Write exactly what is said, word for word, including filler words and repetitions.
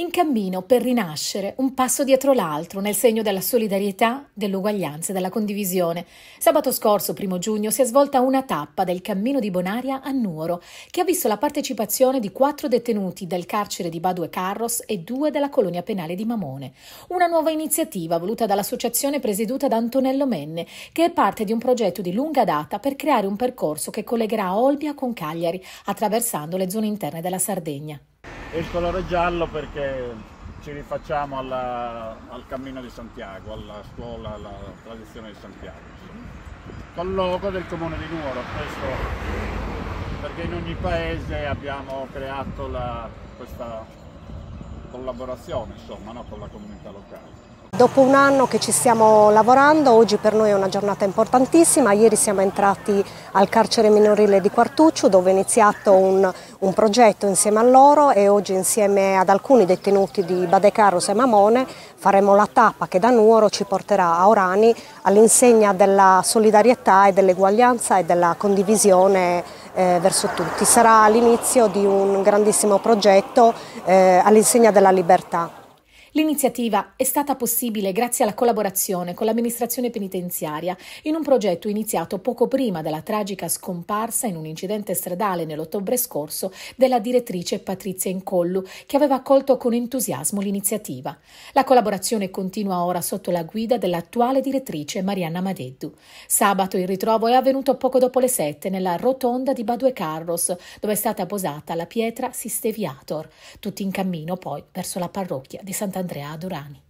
in cammino per rinascere, un passo dietro l'altro, nel segno della solidarietà, dell'uguaglianza e della condivisione. Sabato scorso, primo giugno, si è svolta una tappa del Cammino di Bonaria a Nuoro, che ha visto la partecipazione di quattro detenuti del carcere di Badu 'e Carros e due della colonia penale di Mamone. Una nuova iniziativa voluta dall'associazione presieduta da Antonello Menne, che è parte di un progetto di lunga data per creare un percorso che collegherà Olbia con Cagliari, attraversando le zone interne della Sardegna. Il colore giallo perché ci rifacciamo alla, al cammino di Santiago, alla scuola, alla tradizione di Santiago, col logo del comune di Nuoro, questo perché in ogni paese abbiamo creato la, questa collaborazione, insomma, no, con la comunità locale. Dopo un anno che ci stiamo lavorando, oggi per noi è una giornata importantissima. Ieri siamo entrati al carcere minorile di Quartuccio, dove è iniziato un, un progetto insieme a loro, e oggi insieme ad alcuni detenuti di Badu 'e Carros e Mamone faremo la tappa che da Nuoro ci porterà a Orani, all'insegna della solidarietà e dell'eguaglianza e della condivisione eh, verso tutti. Sarà l'inizio di un grandissimo progetto eh, all'insegna della libertà. L'iniziativa è stata possibile grazie alla collaborazione con l'amministrazione penitenziaria in un progetto iniziato poco prima della tragica scomparsa in un incidente stradale nell'ottobre scorso della direttrice Patrizia Incollu, che aveva accolto con entusiasmo l'iniziativa. La collaborazione continua ora sotto la guida dell'attuale direttrice Marianna Madeddu. Sabato il ritrovo è avvenuto poco dopo le sette nella rotonda di Badu 'e Carros, dove è stata posata la pietra Sisteviator, tutti in cammino poi verso la parrocchia di Santa Andrea Durani.